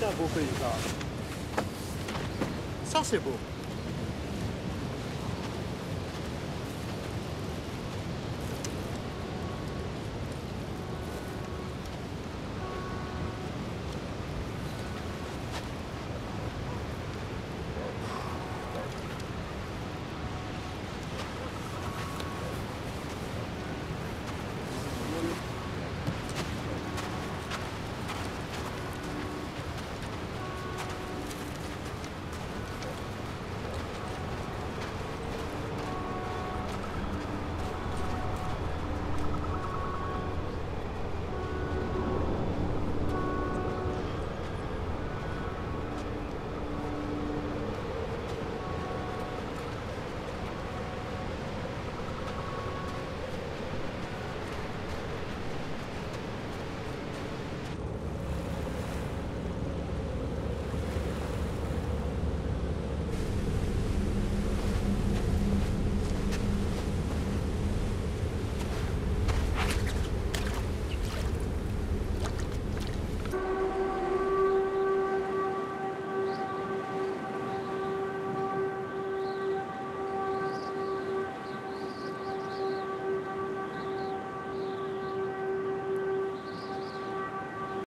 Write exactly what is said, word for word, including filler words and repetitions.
c'est un beau paysage. Ça, c'est beau.